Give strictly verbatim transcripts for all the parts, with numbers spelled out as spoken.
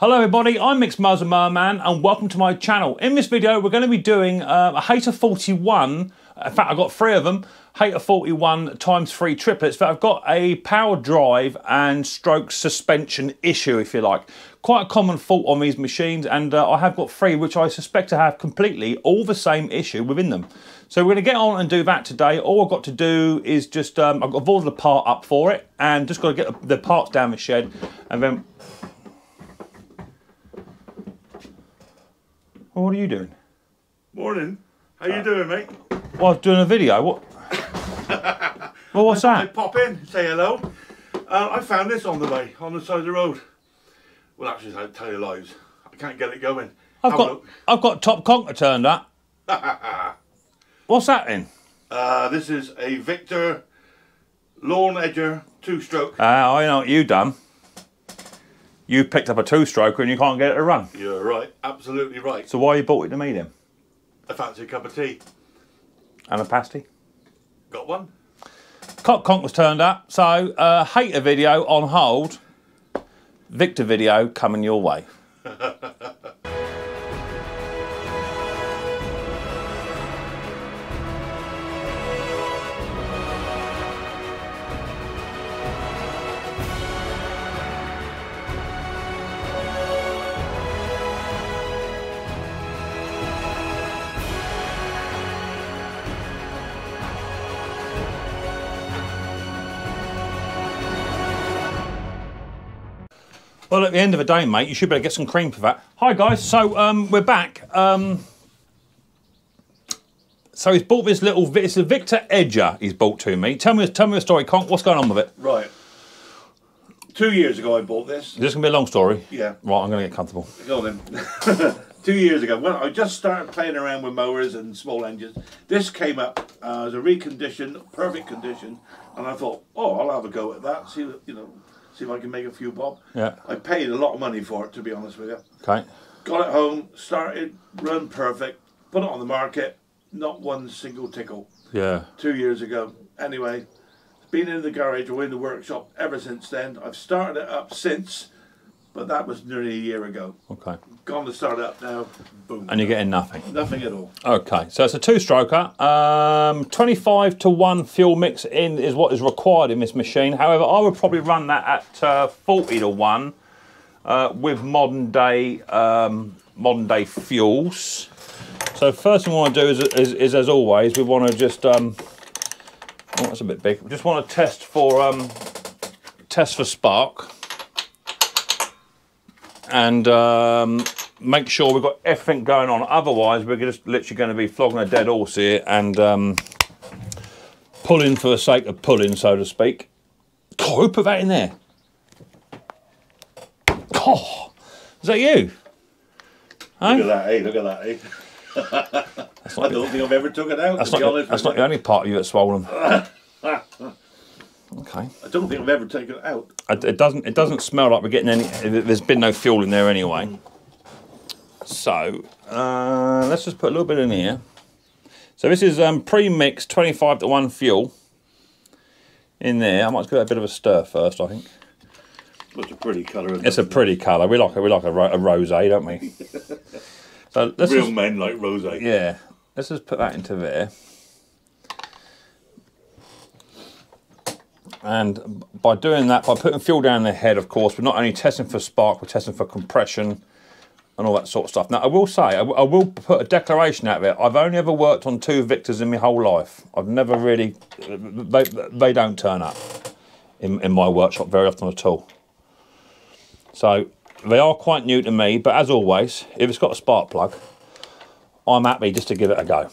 Hello everybody, I'm Mixed Muzzle Merman and welcome to my channel. In this video we're going to be doing uh, a Hayter forty-one, in fact I've got three of them, Hayter forty-one times three triplets, but I've got a power drive and stroke suspension issue if you like. Quite a common fault on these machines, and uh, I have got three which I suspect to have completely all the same issue within them. So we're going to get on and do that today. All I've got to do is just, um, I've got to order the part up for it and just got to get the parts down the shed and then... Well, what are you doing? Morning. How you uh, doing, mate? Well, I was doing a video. What? Well, what's I, that? I pop in, say hello. Uh, I found this on the way, on the side of the road. Well, actually, I tell you lies. I can't get it going. I've Have got, I've got top conker turned up. What's that then? Uh, this is a Victa Lawn Edger two-stroke. Ah, uh, I know what you done. You picked up a two-stroker and you can't get it to run. You're right, absolutely right. So why you bought it to me then? I fancy a cup of tea. And a pasty? Got one. Cop Conk was turned up, so uh, Hayter video on hold. Victa video coming your way. Well, at the end of the day, mate, you should better get some cream for that. Hi, guys. So um, we're back. Um, so he's bought this little, it's a Victa Edger he's bought to me. Tell me, tell me a story, Conk. What's going on with it? Right. Two years ago, I bought this. Is this going to be a long story? Yeah. Right, I'm going to get comfortable. Go on then. Two years ago, when I just started playing around with mowers and small engines, this came up uh, as a reconditioned, perfect condition, and I thought, oh, I'll have a go at that. See, you know. See if I can make a few bob. Yeah. I paid a lot of money for it, to be honest with you. Okay. Got it home, started, run perfect, put it on the market, not one single tickle. Yeah. Two years ago. Anyway, it's been in the garage or in the workshop ever since then. I've started it up since, but that was nearly a year ago. Okay. Gone to start it up now, boom. And you're getting nothing? Nothing at all. Okay, so it's a two-stroker. Um, twenty-five to one fuel mix in is what is required in this machine. However, I would probably run that at uh, forty to one uh, with modern day, um, modern day fuels. So first thing we want to do is, is, is as always, we want to just, um, oh, that's a bit big. We just want to test for, um, test for spark. And um, make sure we've got everything going on. Otherwise, we're just literally going to be flogging a dead horse here and um, pulling for the sake of pulling, so to speak. Oh, who put that in there? Oh, is that you? Look hey? at that, eh? Look at that, eh? I don't think I've ever took it out, to be honest. That's not the only part of you that's swollen. Okay. I don't think I've ever taken it out. It doesn't. It doesn't smell like we're getting any. There's been no fuel in there anyway. So uh, let's just put a little bit in here. So this is um, pre-mixed twenty-five to one fuel in there. I might just give it a bit of a stir first. I think. It's a pretty colour. It's a pretty colour. We like a, we like a, ro a rosé, don't we? So let's real just, men like rosé. Yeah. Let's just put that into there. And by doing that, by putting fuel down the head, of course, we're not only testing for spark, we're testing for compression and all that sort of stuff. Now, I will say, I, I will put a declaration out there. I've only ever worked on two Victas in my whole life. I've never really, they, they don't turn up in, in my workshop very often at all. So they are quite new to me, but as always, if it's got a spark plug, I'm happy just to give it a go.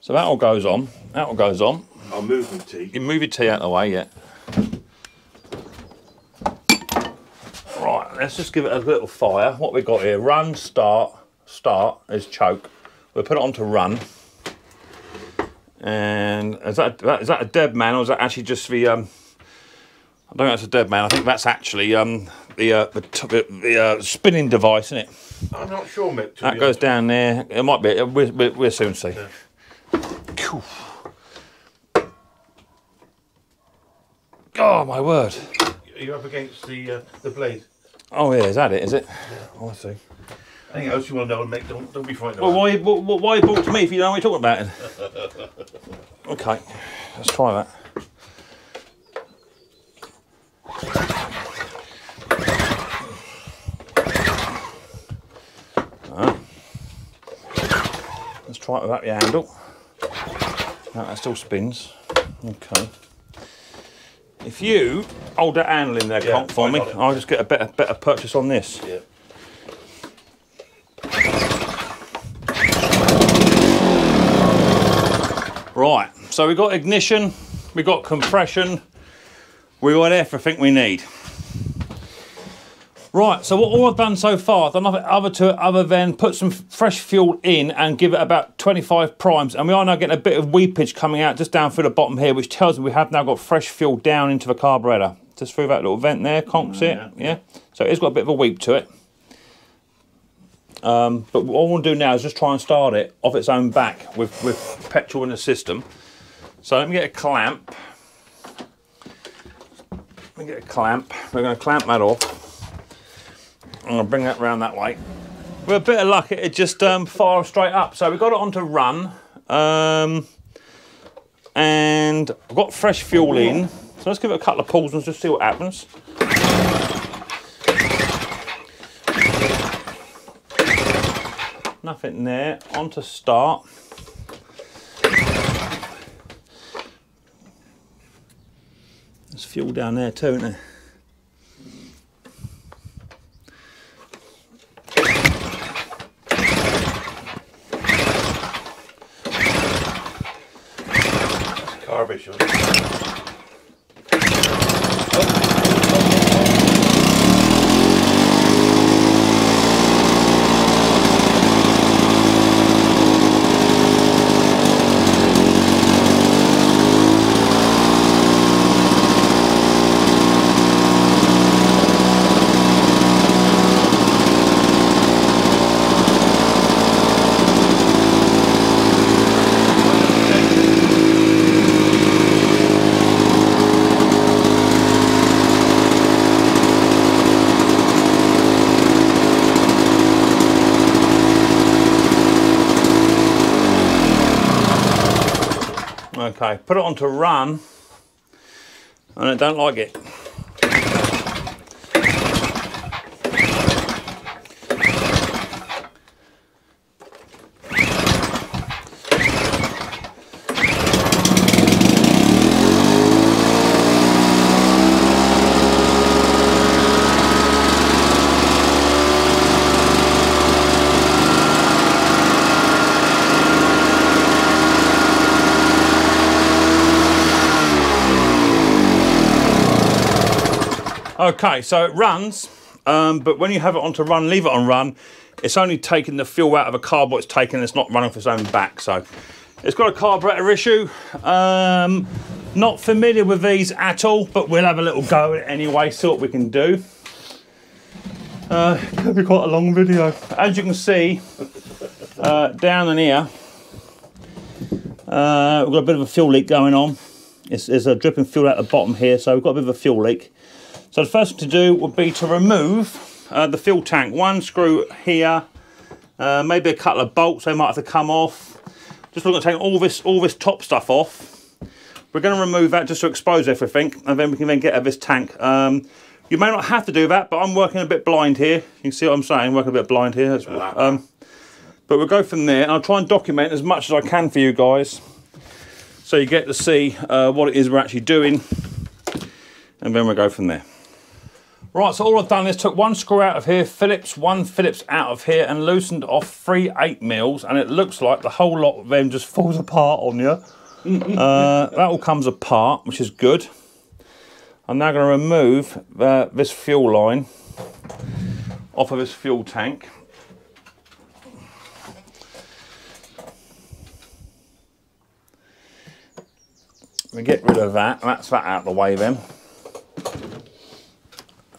So that all goes on, that all goes on. I'll move the tea. You move your tea out of the way, yeah. Right, let's just give it a little fire. What we got here, run, start, start is choke. We'll put it on to run. And is that, is that a dead man or is that actually just the, um, I don't know if it's a dead man, I think that's actually um, the, uh, the, the, the uh, spinning device, isn't it? I'm not sure, Mick. That goes down there, it might be, we'll, we'll, we'll soon see. Yeah. Oh my word! you're up against the uh, the blade. Oh yeah, is that it? Is it? Yeah. Oh, I see. Anything else you want to know, mate? Don't don't be frightened. Well, why well, why bought to me if you don't know what you're talking about? Okay, let's try that. Right. Let's try it without the handle. No, that still spins. Okay. If you hold that handle in there, yeah, can't find me, I'll just get a better better purchase on this. Yeah. Right, so we've got ignition, we've got compression, we've got everything we need. Right, so what all I've done so far, I've done nothing other to it other than put some fresh fuel in and give it about twenty-five primes, and we are now getting a bit of weepage coming out just down through the bottom here, which tells me we have now got fresh fuel down into the carburetor. Just through that little vent there, can't see it, yeah? So it's got a bit of a weep to it. Um, but what I want to do now is just try and start it off its own back with, with petrol in the system. So let me get a clamp. Let me get a clamp. We're going to clamp that off. I'm going to bring that round that way. With a bit of luck, it just um, fired straight up. So we've got it on to run. Um, and I've got fresh fuel in. So let's give it a couple of pulls and just see what happens. Nothing there. On to start. There's fuel down there too, isn't there? That's garbage. Okay, put it on to run, and I don't like it. Okay, so it runs, um, but when you have it on to run, leave it on run, it's only taking the fuel out of a carburetor, it's taking, it's not running off its own back. So it's got a carburetor issue. Um, not familiar with these at all, but we'll have a little go at it anyway, see what we can do. Uh, it could be quite a long video. As you can see, uh, down in here, uh, we've got a bit of a fuel leak going on. It's, there's a dripping fuel out the bottom here, so we've got a bit of a fuel leak. So the first thing to do would be to remove uh, the fuel tank. One screw here, uh, maybe a couple of bolts, they might have to come off. Just looking at taking all this, all this top stuff off. We're going to remove that just to expose everything, and then we can then get at this tank. Um, you may not have to do that, but I'm working a bit blind here. You can see what I'm saying, I'm working a bit blind here. Um, but we'll go from there, and I'll try and document as much as I can for you guys, so you get to see uh, what it is we're actually doing, and then we'll go from there. Right, so all I've done is took one screw out of here, Phillips, one Phillips out of here, and loosened off three eight mils, and it looks like the whole lot of them just falls apart on you. uh, that all comes apart, which is good. I'm now going to remove uh, this fuel line off of this fuel tank. We get rid of that, that's that out of the way then.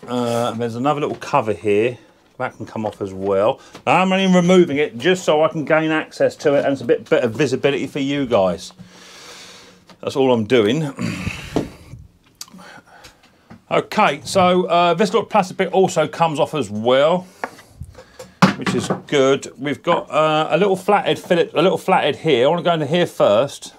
Uh, there's another little cover here, that can come off as well. I'm only removing it just so I can gain access to it, and it's a bit better visibility for you guys. That's all I'm doing. Okay, so uh, this little plastic bit also comes off as well, which is good. We've got uh, a little flathead fillet, a little flathead here. I want to go into here first.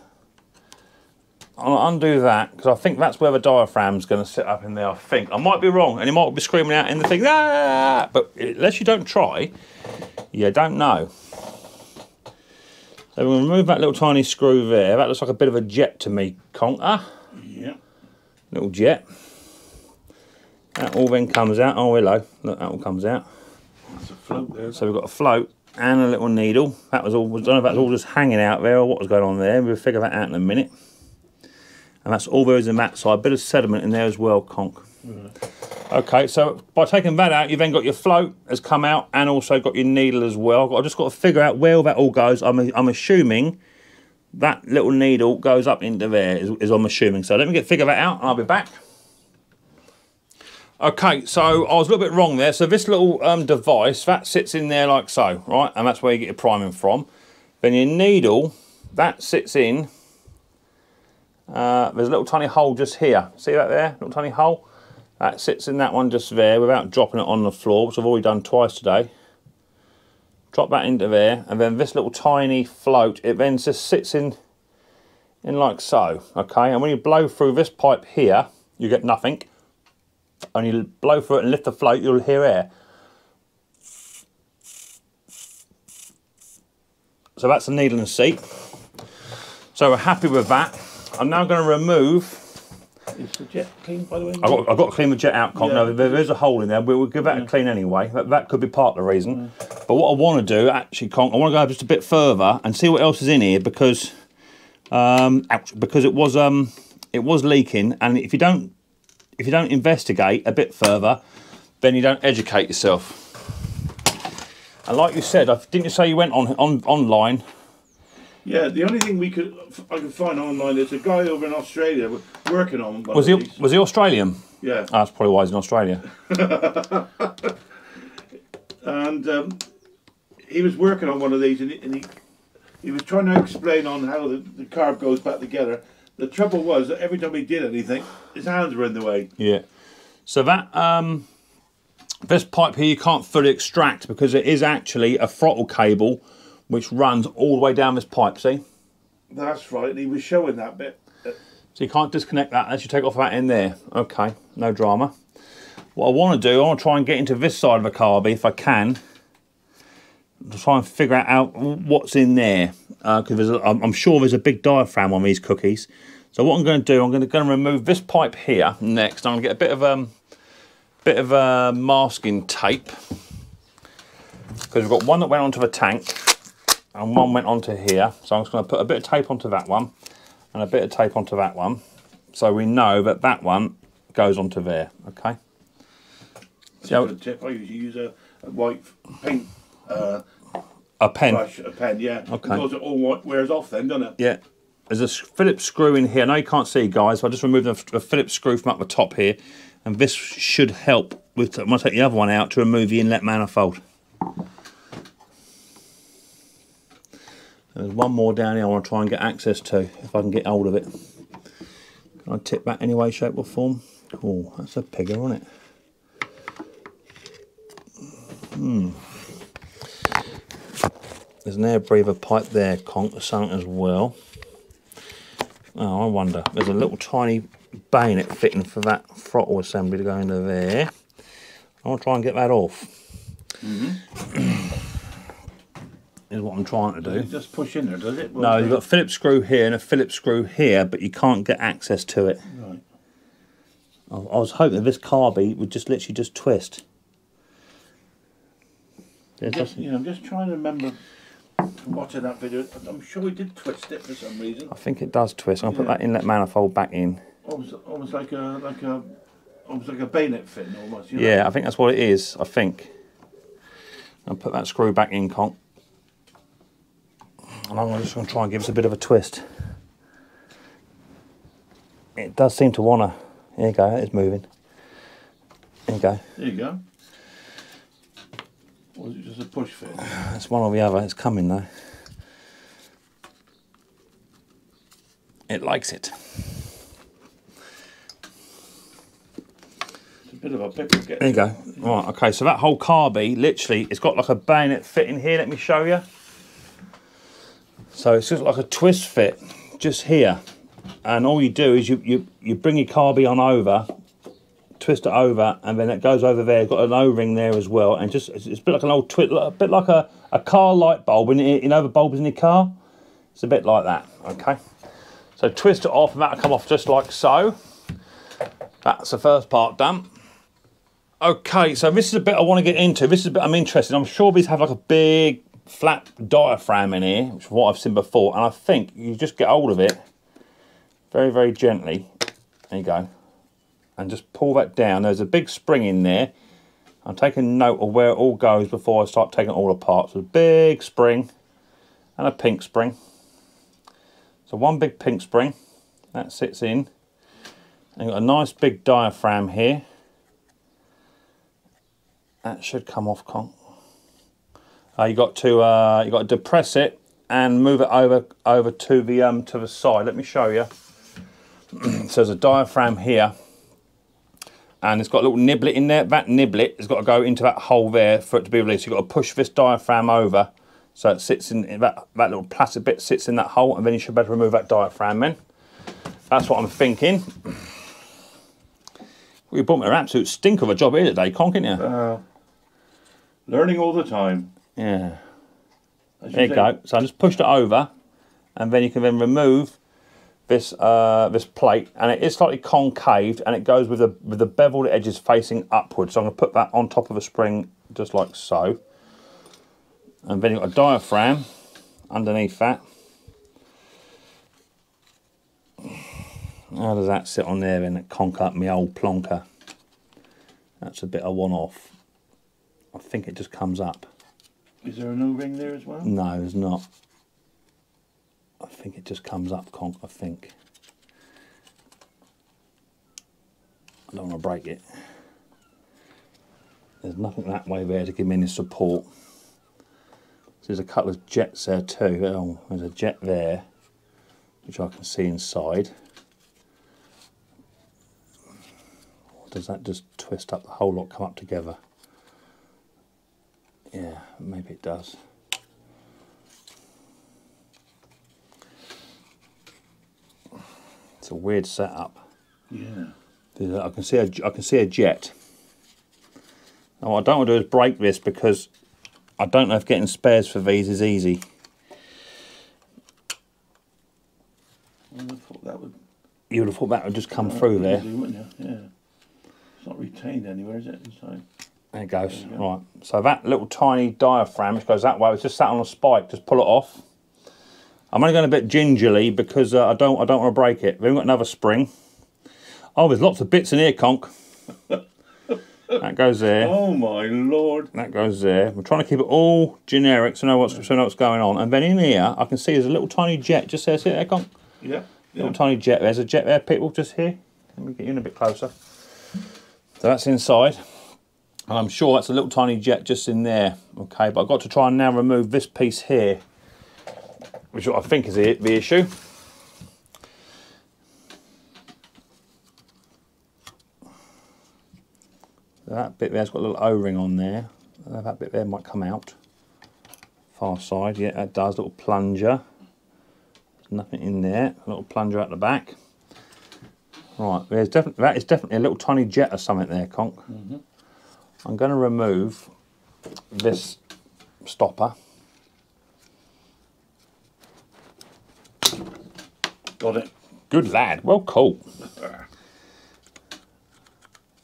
I'll undo that because I think that's where the diaphragm's going to sit up in there. I think I might be wrong, and you might be screaming out in the thing, ah! But unless you don't try, you don't know. So we're going to remove that little tiny screw there. That looks like a bit of a jet to me, Conker. Yeah. Little jet. That all then comes out. Oh, hello. Look, that all comes out. That's a float there. So we've got a float and a little needle. That was all. I don't know if that's all just hanging out there or what was going on there. We'll figure that out in a minute. And that's all there is in that side. A bit of sediment in there as well, Conk. Right. Okay, so by taking that out, you've then got your float has come out and also got your needle as well. I've just got to figure out where all that all goes. I'm, I'm assuming that little needle goes up into there, is, is I'm assuming. So let me get figure that out and I'll be back. Okay, so I was a little bit wrong there. So this little um, device, that sits in there like so, right? And that's where you get your priming from. Then your needle, that sits in. Uh, there's a little tiny hole just here. See that there, little tiny hole? That sits in that one just there without dropping it on the floor, which I've already done twice today. Drop that into there, and then this little tiny float, it then just sits in, in like so, okay? And when you blow through this pipe here, you get nothing. And you blow through it and lift the float, you'll hear air. So that's the needle and seat. So we're happy with that. I'm now going to remove. Is the jet clean, by the way? I've got, I've got to clean the jet out, Conk. Yeah. No, there is a hole in there. We'll give that yeah. a clean anyway. That, that could be part of the reason. Yeah. But what I want to do, actually, Conk, I want to go just a bit further and see what else is in here because, um, ouch, because it was um, it was leaking. And if you don't, if you don't investigate a bit further, then you don't educate yourself. And like you said, didn't you say you went on on online? Yeah, the only thing we could I could find online is a guy over in Australia working on one. Was he was he Australian? Yeah, oh, that's probably why he's in Australia. And um, he was working on one of these, and he and he, he was trying to explain on how the, the carb goes back together. The trouble was that every time he did anything, his hands were in the way. Yeah. So that um, this pipe here you can't fully extract because it is actually a throttle cable, which runs all the way down this pipe, see? That's right, he was showing that bit. So you can't disconnect that unless you take off that in there. Okay, no drama. What I want to do, I want to try and get into this side of the carby if I can, to try and figure out what's in there. Uh, because I'm sure there's a big diaphragm on these cookies. So what I'm going to do, I'm going to, going to remove this pipe here next. I'm going to get a bit of um, bit of uh, masking tape. Because we've got one that went onto the tank, and one went onto here, so I'm just going to put a bit of tape onto that one and a bit of tape onto that one, so we know that that one goes onto there. Okay. So a tip, I usually use a, a white paint. Uh, a pen. Brush, a pen, yeah. Okay. Because it all white wears off then, doesn't it? Yeah. There's a Phillips screw in here. I know you can't see, guys, so I just removed the, the Phillips screw from up the top here, and this should help with. I'm going to take the other one out to remove the inlet manifold. There's one more down here I want to try and get access to, if I can get hold of it. Can I tip that any way, shape or form? Oh, that's a pigger, isn't it? Hmm. There's an air breather pipe there, Conk, or something as well. Oh, I wonder. There's a little tiny bayonet fitting for that throttle assembly to go into there. I want to try and get that off. Mm-hmm. Is what I'm trying to do. Does it just push in there, does it? Well, no, you've got a Phillips screw here and a Phillips screw here, but you can't get access to it. Right. I, I was hoping that this carby would just literally just twist. It just, you know, I'm just trying to remember watching that video. I'm sure it did twist it for some reason. I think it does twist. I'll yeah. put that inlet manifold back in. Almost, almost like a like a almost like a bayonet fitting almost. You know? Yeah, I think that's what it is. I think. I'll put that screw back in, Conk. And I'm just going to try and give us a bit of a twist. It does seem to want to. There you go, it's moving. There you go. There you go. Or is it just a push fit? It's one or the other, it's coming though. It likes it. Bit of a pickle get. There you go. Right, okay, so that whole carbie, literally, it's got like a bayonet fit in here. Let me show you. So it's just like a twist fit just here. And all you do is you, you, you bring your carbie on over, twist it over, and then it goes over there. Got an O-ring there as well, and just it's, it's a bit like an old twist, a bit like a, a car light bulb. In, you know the bulbs in your car? It's a bit like that, okay? So twist it off, and that'll come off just like so. That's the first part done. Okay, so this is a bit I want to get into. This is a bit I'm interested in. I'm sure these have like a big flat diaphragm in here, which is what I've seen before, and I think you just get hold of it very, very gently. There you go. And just pull that down. There's a big spring in there. I'm taking note of where it all goes before I start taking it all apart. So a big spring and a pink spring. So one big pink spring, that sits in. And you've got a nice big diaphragm here. That should come off, Con. Uh, you got to uh, you got to depress it and move it over over to the um to the side. Let me show you. So there's a diaphragm here, and it's got a little niblet in there. That niblet has got to go into that hole there for it to be released. You've got to push this diaphragm over so it sits in that that little plastic bit sits in that hole, and then you should be able to remove that diaphragm. Then that's what I'm thinking. You brought me an absolute stink of a job here today, Con, didn't you? Uh, learning all the time. Yeah. There you say. Go. So I just pushed it over, and then you can then remove this uh, this plate, and it is slightly concaved, and it goes with the with the beveled edges facing upwards. So I'm going to put that on top of a spring, just like so. And then you've got a diaphragm underneath that. How does that sit on there and conk up me old plonker? That's a bit of one off. I think it just comes up. Is there an O-ring there as well? No, there's not. I think it just comes up, Conk, I think. I don't want to break it. There's nothing that way there to give me any support. There's a couple of jets there too. Oh, there's a jet there, which I can see inside. Does that just twist up the whole lot, come up together? Yeah, maybe it does. It's a weird setup. Yeah. I can see a, I can see a jet. Now what I don't want to do is break this, because I don't know if getting spares for these is easy. I would have thought that would. You would have thought that would just come that through there. Easy, wouldn't you? Yeah. It's not retained anywhere, is it? Inside. There it goes. There go. Right. So that little tiny diaphragm, which goes that way, it's just sat on a spike. Just pull it off. I'm only going a bit gingerly because uh, I don't I don't want to break it. Then we've got another spring. Oh, there's lots of bits in here, Conk. That goes there. Oh my lord. That goes there. We're trying to keep it all generic, so know what's so know what's going on. And then in here, I can see there's a little tiny jet just there. See there, Conk? Yeah. Little yeah. tiny jet. There's a jet there, people, just here. Let me get you in a bit closer. So that's inside, and I'm sure that's a little tiny jet just in there. Okay, but I've got to try and now remove this piece here, which I think is the, the issue. So that bit there's got a little O-ring on there. That bit there might come out. Far side, yeah, that does. Little plunger. There's nothing in there. A little plunger at the back. Right, there's definitely that is definitely a little tiny jet or something there, Conk. Mm-hmm. I'm going to remove this stopper. Got it. Good lad. Well, cool.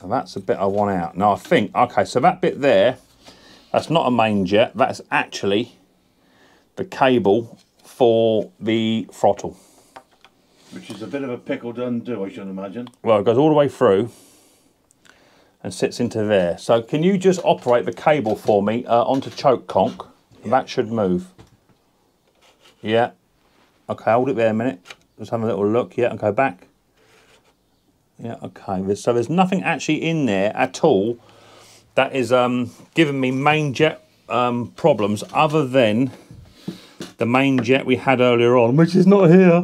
And that's the bit I want out. Now I think okay, so that bit there, that's not a main jet. That's actually the cable for the throttle. Which is a bit of a pickle to undo, I should imagine. Well, it goes all the way through and sits into there. So can you just operate the cable for me uh, onto choke, Conk? Yeah. That should move. Yeah. Okay, hold it there a minute. Just have a little look. Yeah, and go back. Yeah, okay. So there's nothing actually in there at all that is um, giving me main jet um, problems other than the main jet we had earlier on, which is not here.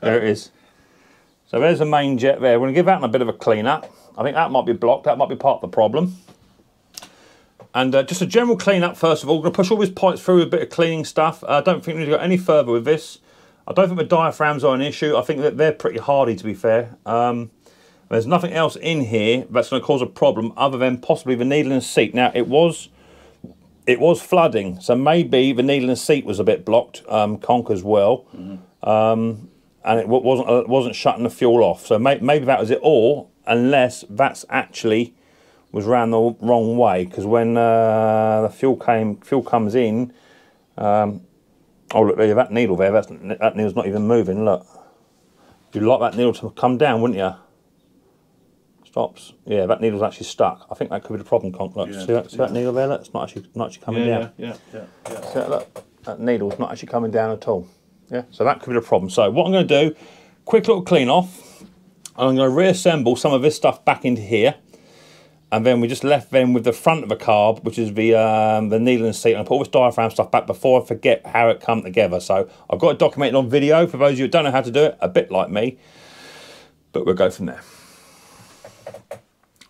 There it is. So there's the main jet there. We're going to give that a bit of a clean up. I think that might be blocked, that might be part of the problem. And uh, just a general clean up first of all. I'm going to push all these pipes through with a bit of cleaning stuff. I uh, don't think we need to go any further with this. I don't think the diaphragms are an issue. I think that they're pretty hardy, to be fair. Um, there's nothing else in here that's going to cause a problem other than possibly the needle and seat. Now it was it was flooding, so maybe the needle and seat was a bit blocked, um, conch as well. Mm-hmm. um, and it wasn't it wasn't shutting the fuel off. So may, maybe that was it, all, unless that's actually was round the wrong way, because when uh, the fuel came, fuel comes in, um, oh look, there, that needle there, that's, that needle's not even moving, look. You'd like that needle to come down, wouldn't you? Stops. Yeah, that needle's actually stuck. I think that could be the problem, Conk, look. Yeah, see that, see yeah. that needle there, look? It's not actually, not actually coming yeah, down. Yeah, yeah, yeah. See that, look? That needle's not actually coming down at all. Yeah, so that could be the problem. So what I'm going to do, quick little clean off, and I'm going to reassemble some of this stuff back into here. And then we just left them with the front of the carb, which is the um, the needle and seat. And I put all this diaphragm stuff back before I forget how it come together. So I've got it documented on video for those of you who don't know how to do it, a bit like me. But we'll go from there.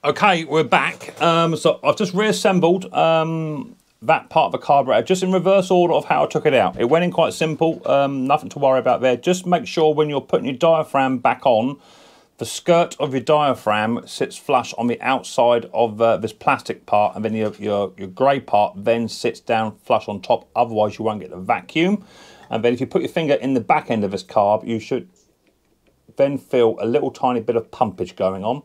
Okay, we're back. Um, so I've just reassembled um, that part of the carburetor, just in reverse order of how I took it out. It went in quite simple, um, nothing to worry about there. Just make sure when you're putting your diaphragm back on, the skirt of your diaphragm sits flush on the outside of uh, this plastic part, and then your, your, your grey part then sits down flush on top, otherwise you won't get the vacuum. And then if you put your finger in the back end of this carb, you should then feel a little tiny bit of pumpage going on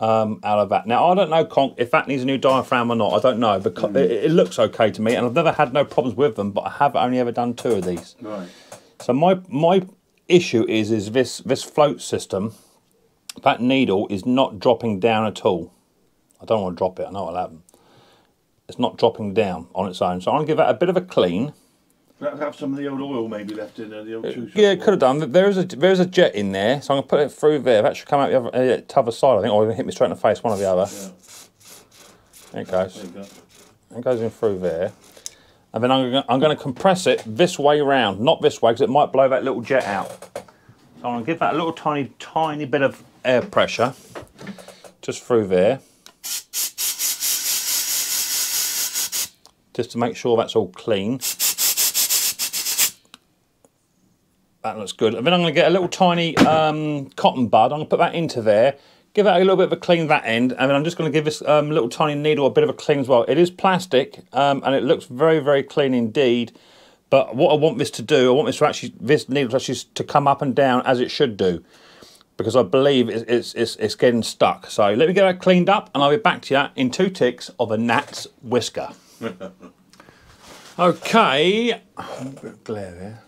um, out of that. Now I don't know, Conk, if that needs a new diaphragm or not, I don't know. Because mm. it, it looks okay to me, and I've never had no problems with them, but I have only ever done two of these. Right. So my, my issue is, is this, this float system. That needle is not dropping down at all. I don't want to drop it, I know what'll happen. It's not dropping down on its own. So I'm going to give that a bit of a clean. Perhaps have some of the old oil maybe left in there, the old two. Yeah, it could have done. There is, a, there is a jet in there, so I'm going to put it through there. That should come out the other, uh, the other side, I think, or even hit me straight in the face, one or the other. Yeah. There it goes. There you go. It goes in through there. And then I'm going, to, I'm going to compress it this way round, not this way, because it might blow that little jet out. So I'm going to give that a little tiny, tiny bit of air pressure just through there, just to make sure that's all clean. That looks good. And then I'm going to get a little tiny um, cotton bud. I'm going to put that into there, give that a little bit of a clean that end, and then I'm just going to give this um, little tiny needle a bit of a clean as well. It is plastic, um, and it looks very, very clean indeed. But what I want this to do, I want this to actually, this needle to actually to come up and down as it should do, because I believe it's, it's, it's getting stuck. So let me get that cleaned up, and I'll be back to you in two ticks of a gnat's whisker. Okay, a bit of glare there.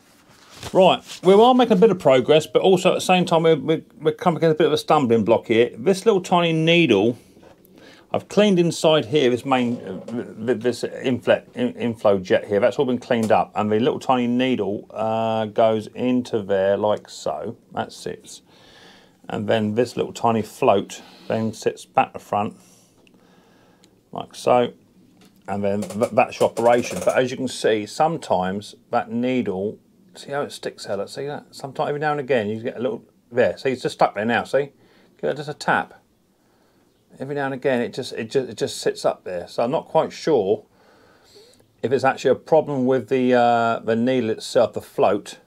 Right, we are making a bit of progress, but also at the same time we're, we're, we're coming against a bit of a stumbling block here. This little tiny needle, I've cleaned inside here, this main, this inflet, inflow jet here, that's all been cleaned up, and the little tiny needle uh, goes into there like so, that sits. And then this little tiny float then sits back to front, like so, and then th that's your operation. But as you can see, sometimes that needle, see how it sticks out, see that? Sometimes every now and again you get a little, there, see it's just stuck there now, see? Give it just a tap. Every now and again it just, it just, it just sits up there. So I'm not quite sure if it's actually a problem with the, uh, the needle itself, the float,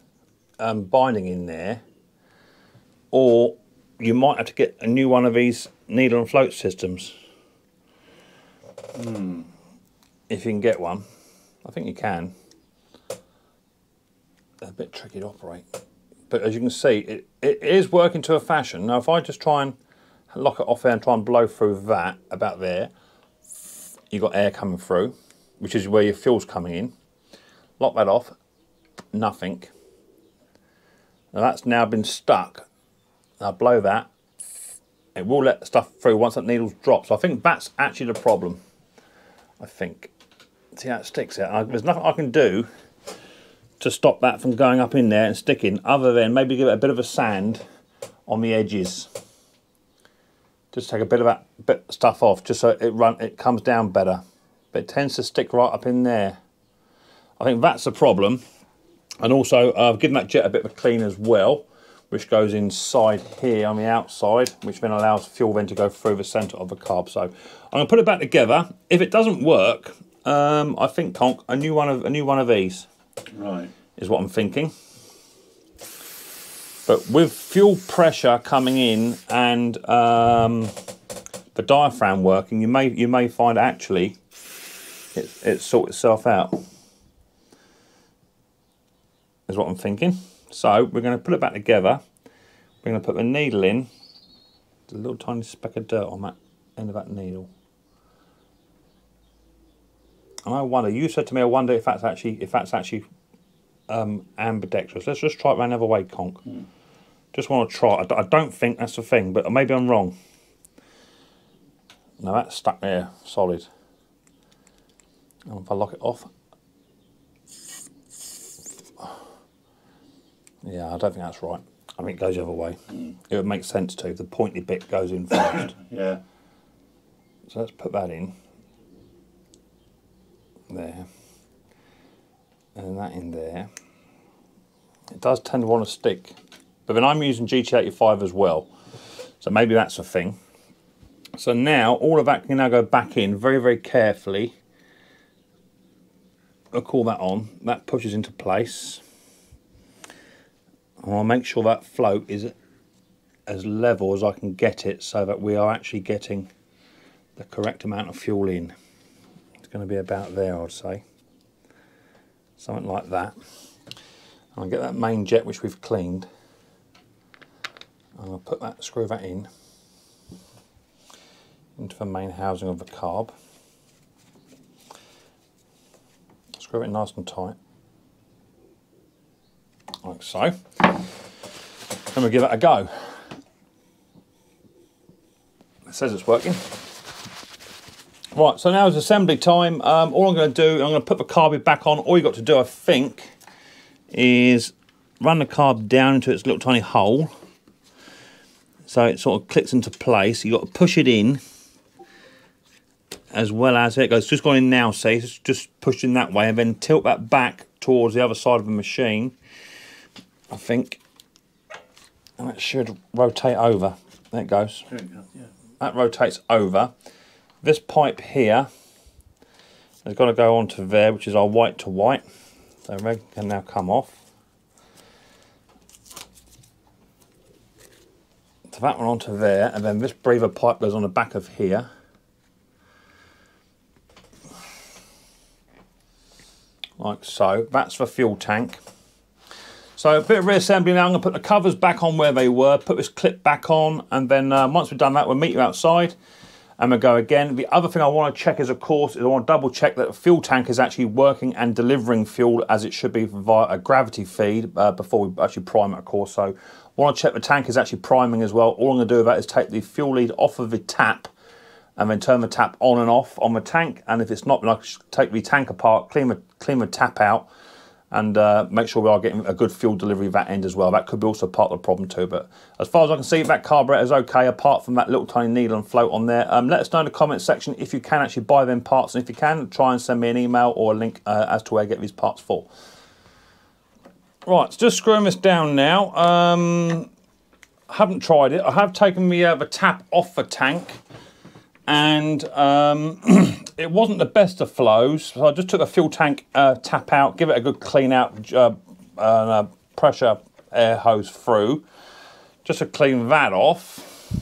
um, binding in there, or you might have to get a new one of these needle and float systems. Mm. If you can get one. I think you can. They're a bit tricky to operate. But as you can see, it, it is working to a fashion. Now if I just try and lock it off there and try and blow through that, about there, you've got air coming through, which is where your fuel's coming in. Lock that off, nothing. Now that's now been stuck. Now blow that, it will let stuff through once that needle's dropped. So I think that's actually the problem. I think. See how it sticks out? I, there's nothing I can do to stop that from going up in there and sticking, other than maybe give it a bit of a sand on the edges. Just take a bit of that bit stuff off, just so it run, it comes down better. But it tends to stick right up in there. I think that's the problem. And also, uh, I've given that jet a bit of a clean as well, which goes inside here on the outside, which then allows fuel then to go through the center of the carb. So I'm gonna put it back together. If it doesn't work, um, I think Conk, a new one of a new one of these, right, is what I'm thinking. But with fuel pressure coming in and um, the diaphragm working, you may you may find actually it it sort itself out. Is what I'm thinking. So we're going to put it back together. We're going to put the needle in. There's a little tiny speck of dirt on that end of that needle. And I wonder. You said to me, I wonder if that's actually if that's actually um, ambidextrous. Let's just try it another way, Conk. Hmm. Just want to try. I don't think that's the thing, but maybe I'm wrong. No, that's stuck there, solid. And if I lock it off. Yeah, I don't think that's right. I think it goes the other way. Mm. It would make sense to. The pointy bit goes in first. Yeah. So let's put that in. There. And that in there. It does tend to want to stick. But then I'm using G T eighty-five as well. So maybe that's a thing. So now, all of that can now go back in very, very carefully. I'll call that on. That pushes into place. I'll make sure that float is as level as I can get it so that we are actually getting the correct amount of fuel in. It's going to be about there, I'd say. Something like that. And I'll get that main jet which we've cleaned. And I'll put that, screw that in. Into the main housing of the carb. Screw it nice and tight. Like so. And we'll give it a go. It says it's working. Right, so now is assembly time. Um, all I'm going to do, I'm going to put the carb back on. All you've got to do, I think, is run the carb down into its little tiny hole. So it sort of clicks into place. You've got to push it in. As well as it goes, it's just going in now, see, it's just pushing that way and then tilt that back towards the other side of the machine, I think, and it should rotate over. There it goes. There it goes, yeah. That rotates over. This pipe here has got to go onto there, which is our white to white, so red can now come off. So that one onto there, and then this breather pipe goes on the back of here. Like so. That's the fuel tank. So a bit of reassembly now. I'm going to put the covers back on where they were, put this clip back on, and then uh, once we've done that, we'll meet you outside and we'll go again. The other thing I want to check is, of course, is I want to double check that the fuel tank is actually working and delivering fuel as it should be via a gravity feed uh, before we actually prime it, of course. So I want to check the tank is actually priming as well. All I'm going to do with that is take the fuel lead off of the tap and then turn the tap on and off on the tank. And if it's not, then I can take the tank apart, clean the, clean the tap out, and uh, make sure we are getting a good fuel delivery that end as well. That could be also part of the problem too. But as far as I can see, that carburetor is okay, apart from that little tiny needle and float on there. Um, let us know in the comment section if you can actually buy them parts. And if you can, try and send me an email or a link uh, as to where I get these parts for. Right, so just screwing this down now. Um, haven't tried it. I have taken the, uh, the tap off the tank. And um, it wasn't the best of flows, so I just took a fuel tank uh, tap out, give it a good clean out, uh, uh, pressure air hose through, just to clean that off.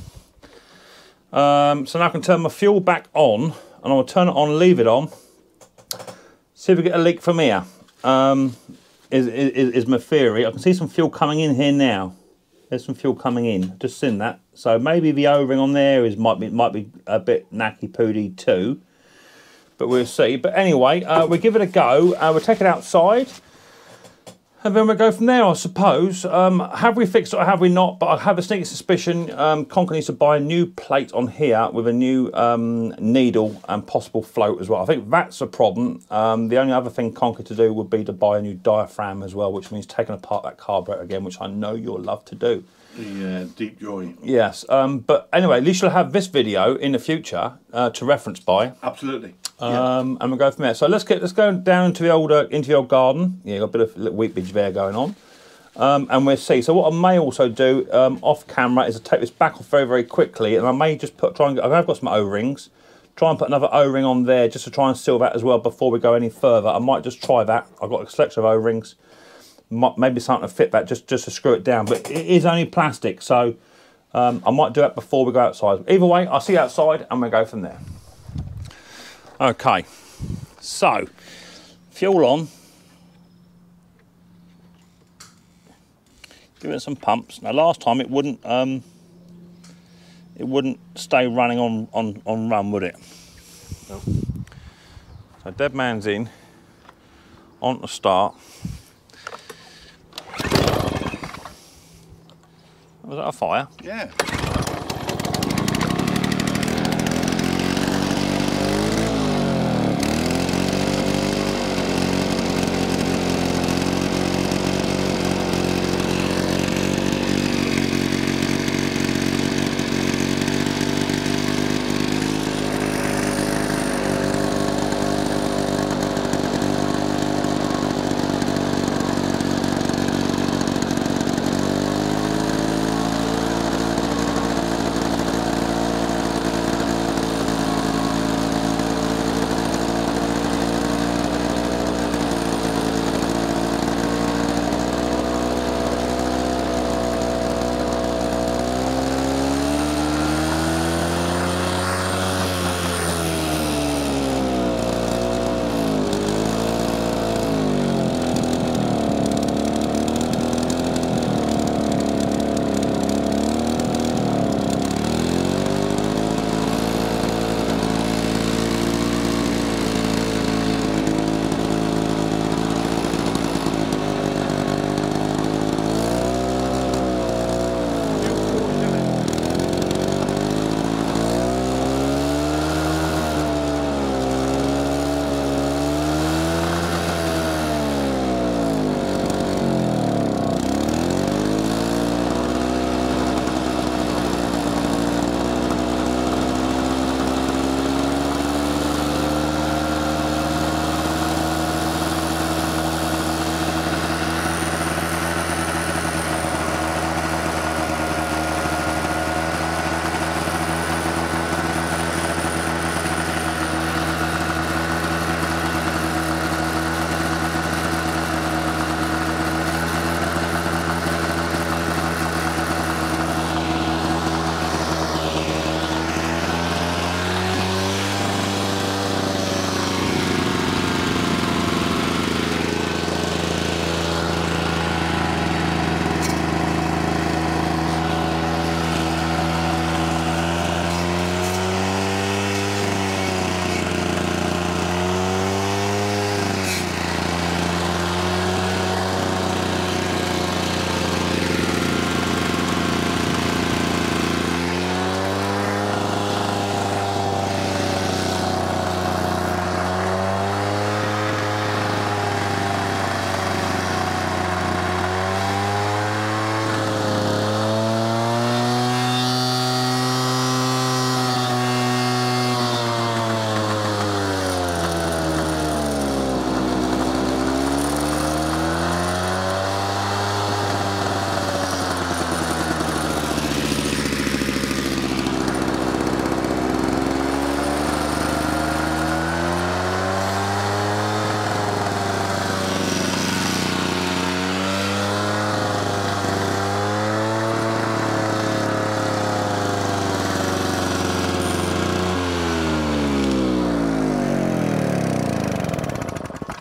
Um, so now I can turn my fuel back on, and I'll turn it on, leave it on, see if we get a leak from here, um, is, is, is my theory. I can see some fuel coming in here now. There's some fuel coming in, just seen that. So maybe the O-ring on there is might be might be a bit knacky-poody too, but we'll see. But anyway, uh, we'll give it a go. Uh, we'll take it outside, and then we'll go from there, I suppose. Um, have we fixed it or have we not? But I have a sneaky suspicion um, Conker needs to buy a new plate on here with a new um, needle and possible float as well. I think that's a problem. Um, the only other thing Conker to do would be to buy a new diaphragm as well, which means taking apart that carburetor again, which I know you'll love to do. The uh, deep drawing. Yes, um, but anyway, at least you'll have this video in the future uh, to reference by. Absolutely. Um, yeah. And we'll go from there. So let's get let's go down to the old uh, into the old garden. Yeah, you've got a bit of wheat bidge there going on. um, and we'll see. So what I may also do um, off camera is I take this back off very, very quickly, and I may just put, try and, I've got some O-rings, try and put another O-ring on there just to try and seal that as well before we go any further. I might just try that. I've got a selection of O-rings, maybe something to fit that just, just to screw it down, but it is only plastic, so um, I might do that before we go outside. Either way, I'll see you outside and we'll go from there. Okay, so fuel on. Give it some pumps. Now last time it wouldn't um, it wouldn't stay running on, on, on run, would it? No. So dead man's in, on to start. Was that a fire? Yeah.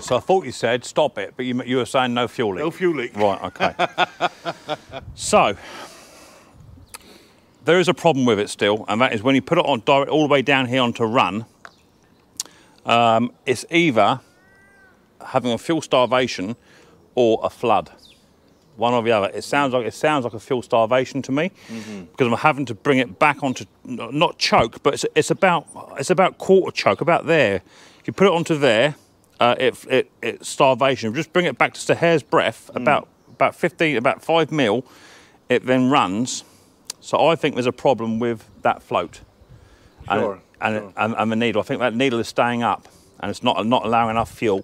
So I thought you said stop it, but you, you were saying no fuel leak. No fuel leak. Right, okay. So, there is a problem with it still, and that is when you put it on direct all the way down here onto run, um, it's either having a fuel starvation or a flood. One or the other. It sounds like, it sounds like a fuel starvation to me, mm-hmm. because I'm having to bring it back onto, not choke, but it's, it's, about, it's about quarter choke, about there. If you put it onto there, Uh, it, it, it's starvation. Just bring it back just a hair's breadth, mm. about about fifteen, about five mil. It then runs. So I think there's a problem with that float, sure. and, and, sure. and and the needle. I think that needle is staying up, and it's not not allowing enough fuel.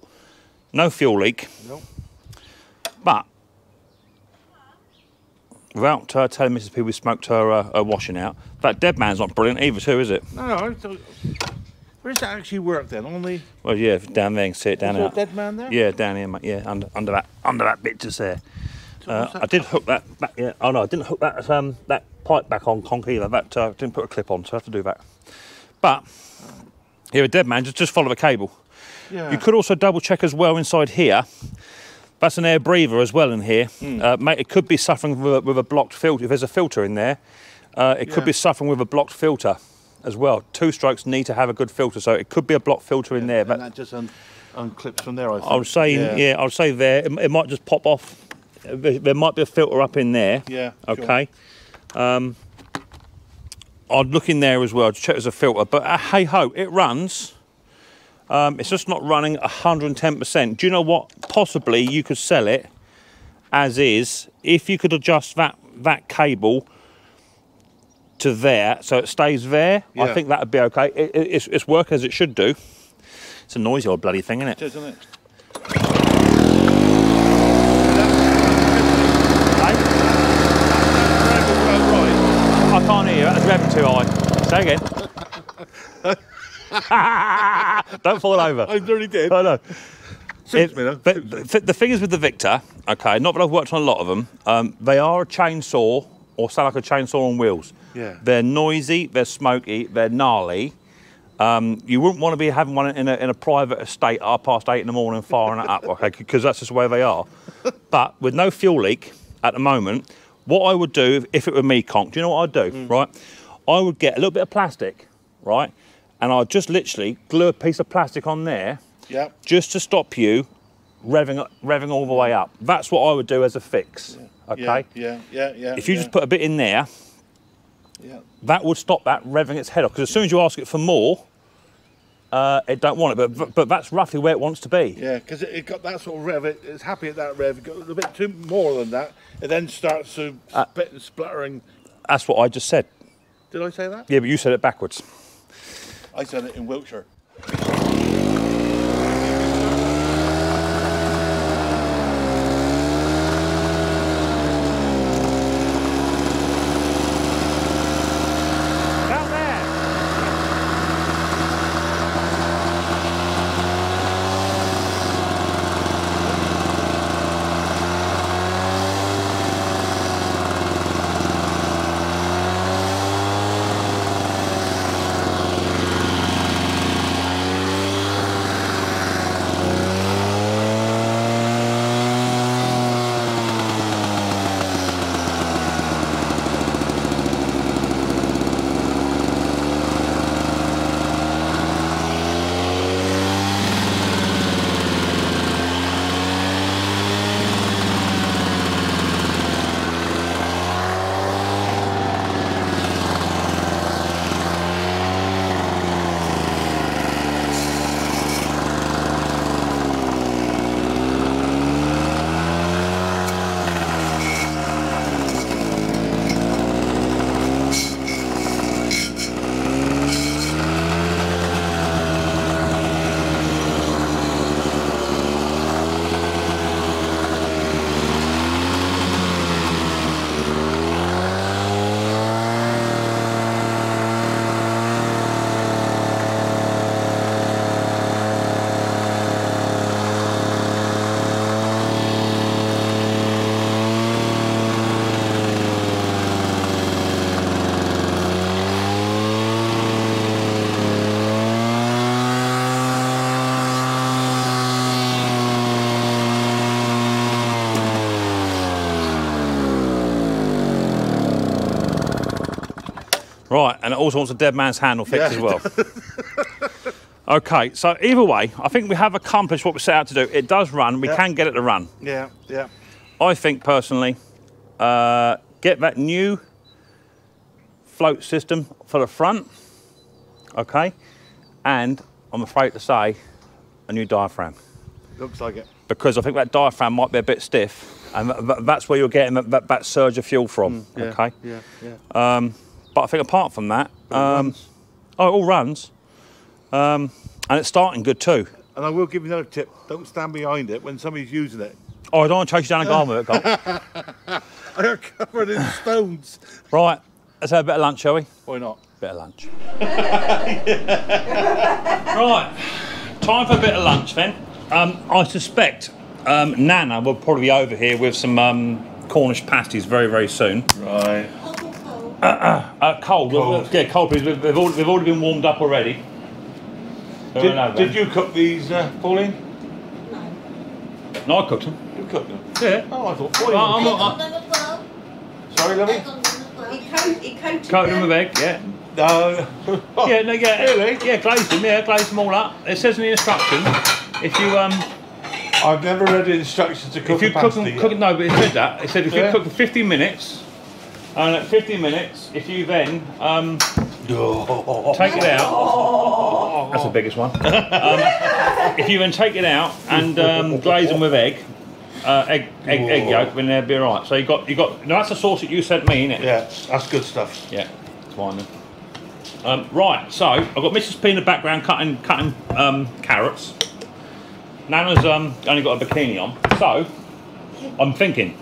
No fuel leak. Nope. But without uh, telling Missus P we smoked her, uh, her washing out. That dead man's not brilliant either too, is it? No. Where does that actually work then? On the... Well, yeah, down there, you can see it down there. Is there a dead man there? Yeah, down here, mate. Yeah, under, under, that, under that bit just there. So uh, I did hook that back, yeah. Oh no, I didn't hook that um, that pipe back on conch either. That, uh, didn't put a clip on, so I have to do that. But, you're a dead man, just, just follow the cable. Yeah. You could also double check as well inside here. That's an air breather as well in here. Mm. Uh, mate, it could be suffering with a, with a blocked filter. If there's a filter in there, uh, it yeah. could be suffering with a blocked filter as well. Two strokes need to have a good filter, so it could be a blocked filter in yeah, there. And but that just un unclips from there, I think. I would say, yeah, yeah I would say there, it, it might just pop off. There might be a filter up in there. Yeah, okay. Sure. Um, I'd look in there as well to check there's a filter, but uh, hey-ho, it runs. Um, it's just not running one hundred and ten percent. Do you know what? Possibly you could sell it as is if you could adjust that that cable to there so it stays there. Yeah. I think that would be okay. It, it, it's, it's working as it should do. It's a noisy old bloody thing, isn't it? It is, isn't it? I can't hear you. That's level too high. Say again. Don't fall over. I nearly did. I know. It, me, the, the thing is with the Victa, okay, not that I've worked on a lot of them, um, they are a chainsaw or sound like a chainsaw on wheels. Yeah. They're noisy, they're smoky, they're gnarly. Um, you wouldn't want to be having one in a, in a private estate half past eight in the morning firing it up, okay, because that's just the way they are. But with no fuel leak at the moment, what I would do if it were me, Conk, do you know what I'd do, mm. right? I would get a little bit of plastic, right? And I'll just literally glue a piece of plastic on there, yep. just to stop you revving revving all the way up. That's what I would do as a fix, yeah. okay? Yeah, yeah, yeah, yeah. If you yeah. just put a bit in there, yeah. that would stop that revving its head off, because as soon as you ask it for more, uh, it don't want it, but but that's roughly where it wants to be. Yeah, because it, it got that sort of rev, it, it's happy at that rev, it got a bit too more than that, it then starts to uh, spit and spluttering. That's what I just said. Did I say that? Yeah, but you said it backwards. I said it in Wiltshire. Right, and it also wants a dead man's handle fixed yeah. as well. Okay, so either way, I think we have accomplished what we set out to do. It does run, we yeah. can get it to run. Yeah, yeah. I think personally, uh, get that new float system for the front, okay? And I'm afraid to say, a new diaphragm. Looks like it. Because I think that diaphragm might be a bit stiff, and that, that's where you're getting that, that, that surge of fuel from, mm, yeah, okay? Yeah, yeah. Um, But I think apart from that, um, it oh, it all runs, um, and it's starting good too. And I will give you another tip: don't stand behind it when somebody's using it. Oh, I don't want to chase you down a garden work. I got covered in stones. Right, let's have a bit of lunch, shall we? Why not? Bit of lunch. Right, time for a bit of lunch then. Um, I suspect um, Nana will probably be over here with some um, Cornish pasties very, very soon. Right. Uh, uh, uh, cold. cold. Yeah, cold, please. We've, we've, all, we've already been warmed up already. Did, did you cook these, uh, Pauline? No. No, I cooked them. You cooked them? Yeah. Oh, I thought Pauline oh, cooked them. Them well. Sorry, lovey? He coated, he coated, coated them with egg, yeah. No. yeah, no, yeah. Really? Yeah, glazed them, yeah, glazed them all up. It says in the instructions, if you, um... I've never read the instructions to cook if you cook them, cook, no, but it said that. It said if yeah. you cook them fifty minutes, and at fifty minutes, if you then, um... take it out. That's the biggest one. Um, if you then take it out and um, glaze them with egg, uh, egg, egg, egg yolk, then they'll be alright. So you got, you got. No, that's the sauce that you sent me, innit? Yeah, that's good stuff. Yeah, it's fine then. Um, right, so I've got Missus P in the background cutting, cutting um, carrots. Nana's um, only got a bikini on, so I'm thinking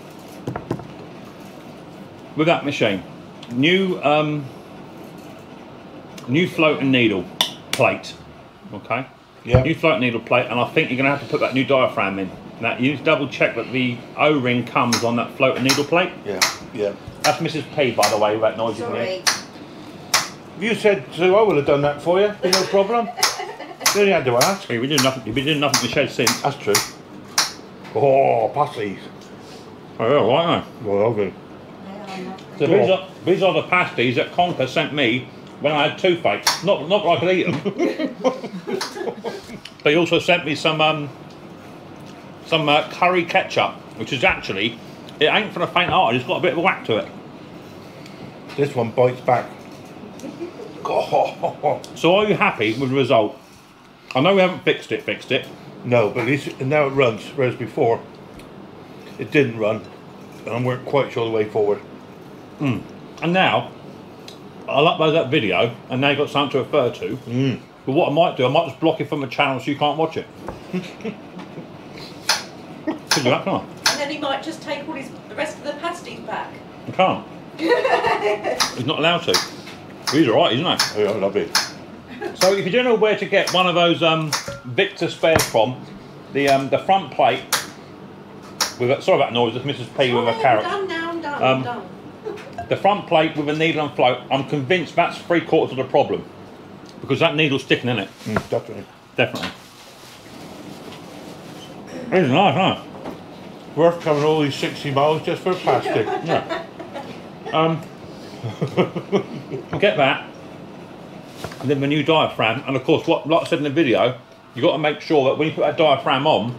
with that machine, new. Um, New float and needle plate, okay? Yeah. New float and needle plate, and I think you're going to have to put that new diaphragm in. Now, you need to double check that the O-ring comes on that float and needle plate. Yeah, yeah. That's Missus P, by the way, with that noise in there. If you said so, I would have done that for you. No problem. You only had to ask. We did nothing. We've been doing nothing in the shed since. That's true. Oh, pasties. Oh, yeah, right now. Well, good. So these are, these are the pasties that Conker sent me when I had toothache, not not that I could eat them. They also sent me some um, some uh, curry ketchup, which is actually, it ain't for the faint-hearted. It's got a bit of a whack to it. This one bites back. So are you happy with the result? I know we haven't fixed it, fixed it. No, but at least now it runs, whereas before it didn't run, and I weren't quite sure the way forward. Mm. And now, I'll upload that video and now you've got something to refer to. Mm. But what I might do, I might just block it from the channel so you can't watch it. Could do that, can't I? And then he might just take all his, the rest of the pasties back. I can't. He's not allowed to. He's alright, isn't he? Yeah, I love it. So if you don't know where to get one of those um, Victa spares from, the um, the front plate, with a, sorry about the noise, it's Missus P oh, with a carrot. I'm done now, I'm done, um, I'm done. The front plate with a needle and float, I'm convinced that's three quarters of the problem. Because that needle's sticking in it. Mm, definitely. Definitely. It's nice, huh? Worth covering all these sixty miles just for a plastic. Yeah. Um, get that. And then the new diaphragm. And of course, what, like I said in the video, you've got to make sure that when you put that diaphragm on,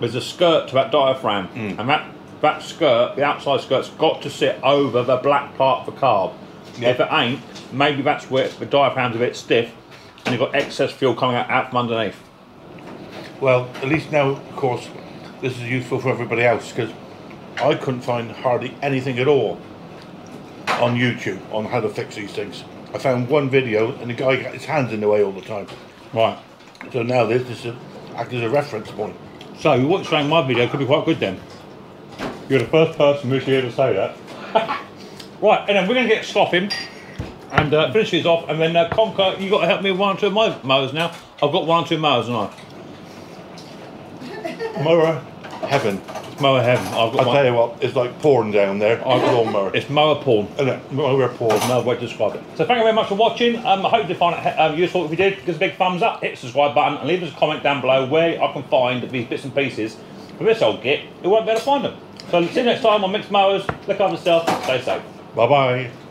there's a skirt to that diaphragm. Mm. And that That skirt, the outside skirt's got to sit over the black part of the carb. Yeah. If it ain't, maybe that's where the diaphragm's a bit stiff and you've got excess fuel coming out, out from underneath. Well, at least now, of course, this is useful for everybody else because I couldn't find hardly anything at all on YouTube on how to fix these things. I found one video and the guy got his hands in the way all the time. Right. So now this is a, acts as a reference point. So what's saying my video could be quite good then. You're the first person this year to say that. Right, and then we're going to get scoffing and uh, finish these off. And then, uh, Conker, you've got to help me with one or two of my mowers now. I've got one or two mowers, and I. Mower heaven. It's mower heaven. I've got I'll one. tell you what, it's like porn down there. I've got all mower. It's mower porn. Isn't it? Mower porn. No way to describe it. So, thank you very much for watching. Um, I hope you find it um, useful. If you did, give us a big thumbs up, hit the subscribe button, and leave us a comment down below where I can find these bits and pieces. For this old git, it won't be able to find them. So see you next time on Mixed Mowers. Look after yourself. Stay safe. Bye bye.